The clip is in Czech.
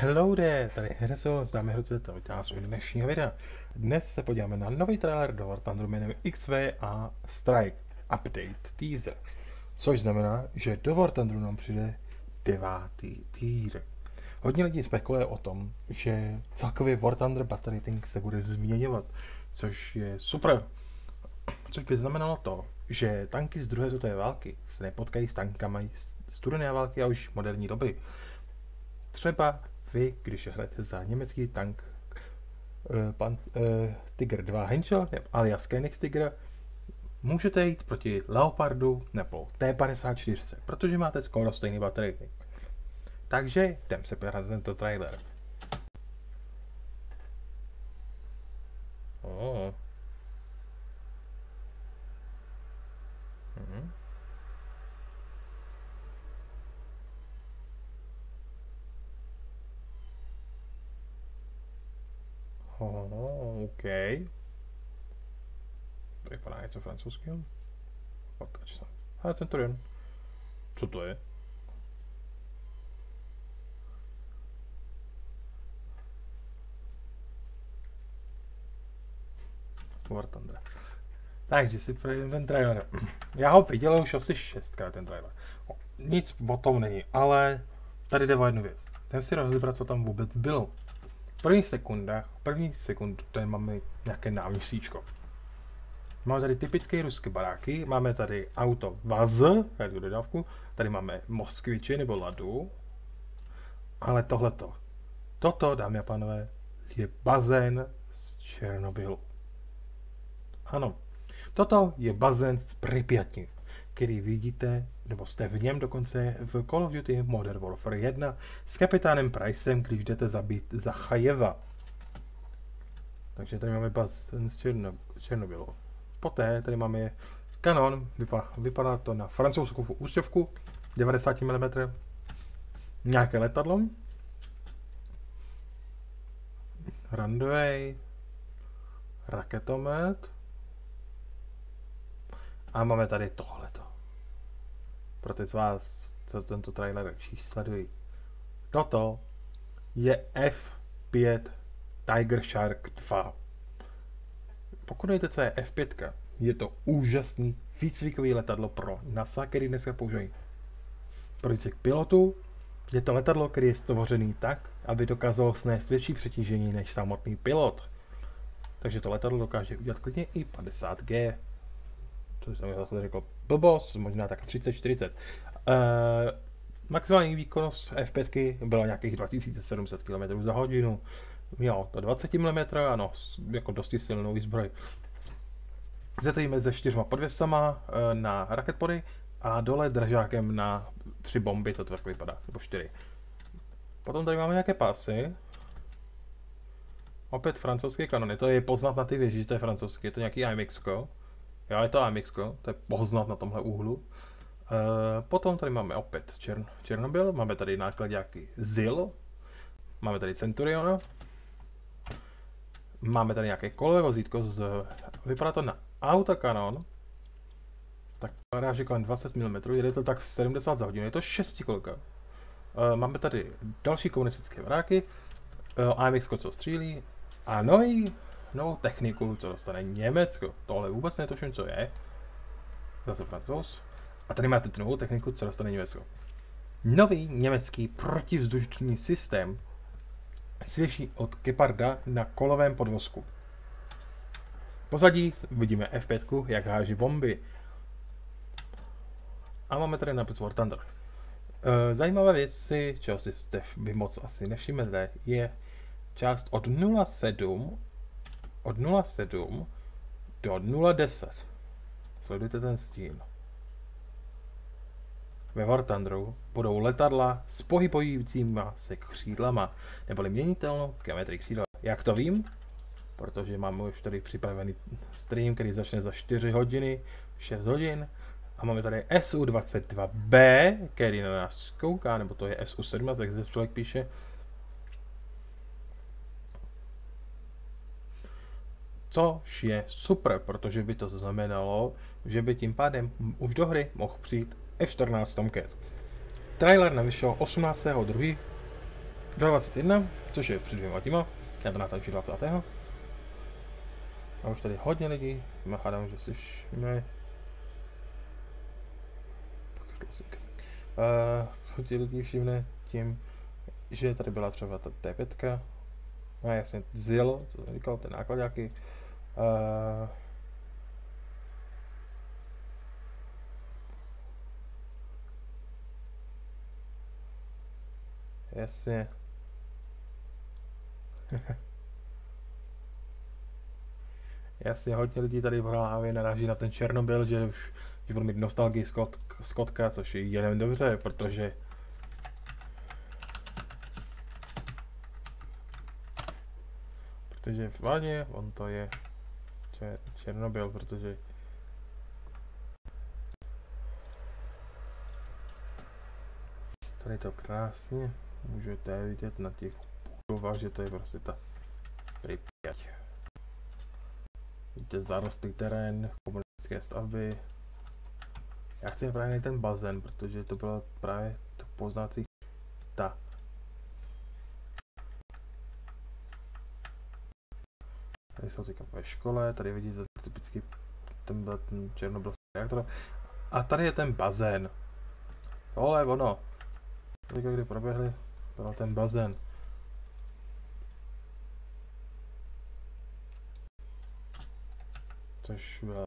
Hello there, tady Hresol, zdáme hruce, to vítám z dnešního videa. Dnes se podíváme na nový trailer do War Thunderu jménem XV Strike Update Teaser, což znamená, že do War Thunderu nám přijde 9. týr. Hodně lidí spekuluje o tom, že celkově War Thunder battle rating se bude změňovat, což je super. Což by znamenalo to, že tanky z druhé světové války se nepotkají s tankami studené války a už moderní doby. Třeba vy, když hrajete za německý tank Tiger 2 Henchel alias Kenyx Tiger, můžete jít proti Leopardu nebo T54, protože máte skoro stejný battery. Takže jdem se podívat na tento trailer. OK. Vypadá něco francouzského. Ale Centurion. Co to je? War Thunder. Takže si projdeme ten trailer. Já ho viděl už asi 6krát ten trailer. Nic o tom není, ale tady jde o jednu věc. Jdem si rozebrat, co tam vůbec bylo. První sekund, tady máme nějaké náměstíčko. Máme tady typické ruské baráky, máme tady auto Vaz, tady dodávku, tady máme Moskviči nebo Ladu. Ale toto, dámy a pánové, je bazén z Černobylu. Ano, toto je bazén z Pripjati, který vidíte, nebo jste v něm dokonce v Call of Duty Modern Warfare 1 s kapitánem Pricem, když jdete zabít Zachajeva. Takže tady máme bazén z Černobylu. Poté tady máme kanon, vypadá to na francouzskou ústěvku, 90 mm, nějaké letadlo, runway, raketomet a máme tady tohleto. Pro ty z vás, co tento trailer sledují. Toto je F5 Tiger Shark 2. Pokud nevíte, co je F5, je to úžasný výcvikový letadlo pro NASA, který dneska používají pro výcvik pilotů. Je to letadlo, který je stvořený tak, aby dokázalo snést větší přetížení než samotný pilot. Takže to letadlo dokáže udělat klidně i 50G. To jsem zase řekl blbost, možná tak 30-40. Maximální výkonnost F5 byla nějakých 2700 km za hodinu. Mělo to 20 mm, ano, jako dosti silnou výzbroj. Zetejíme se 4 podvěsama na raketpody a dole držákem na 3 bomby, to tak vypadá, nebo 4. Potom tady máme nějaké pásy. Opět francouzské kanony, to je poznat na ty věži, že to je francouzské, je to nějaký AMXko. Jo, je to AMX, to je poznat na tomhle úhlu. Potom tady máme opět Černobyl, máme tady nákladňáky ZIL, máme tady Centuriona, máme tady nějaké kolové vozítko, vypadá to na Autokanon, tak ráže kolem 20 mm, jede to tak 70 za hodinu, je to 6-kolka. Máme tady další komunistické vráky, AMX, co střílí, a novou techniku, co dostane Německo. Tohle vůbec netuším, co je. Zase Francouz. A tady máte tu novou techniku, co dostane Německo. Nový německý protivzdušný systém svěší od Geparda na kolovém podvozku. Pozadí vidíme F5, jak háží bomby. A máme tady nápis War Thunder. Zajímavé věci, čeho si jste vy moc asi nevšimnete, je část od 07 do 010. Sledujte ten stín. Ve War Thunderu budou letadla s pohybujícíma se křídlama, neboli měnitelnou geometrii křídla. Jak to vím? Protože máme už tady připravený stream, který začne za 4 hodiny, 6 hodin. A máme tady SU22B, který na nás kouká, nebo to je SU7, jak se člověk píše. Což je super, protože by to znamenalo, že by tím pádem už do hry mohl přijít F-14 Tomcat. Trailer navyšel 18.2. 21, což je před dvěma týma, já to natáčím 20. A už tady hodně lidí, machádám, že slyšíme. Ti lidi všimne tím, že tady byla třeba ta T5, a jasně ZIL, co jsem říkal, ten nákladáky. Jasně. Jasně, hodně lidí tady v hlavě naráží na ten Černobyl, že už budu mít nostalgii z kotka, což je jenom dobře, protože vlastně on to je Černobyl, protože tady to krásně můžete vidět na těch budovách, že to je prostě ta Pripjať. Vidíte zarostlý terén, komunistické stavby. Já chci právě ten bazén, protože to byla právě to poznací ta. Tady jsou teďka ve škole, tady vidíte typicky ten černobylský reaktor. A tady je ten bazén. Tohle je ono. Tady, kdy proběhli, byl ten bazén. Což byla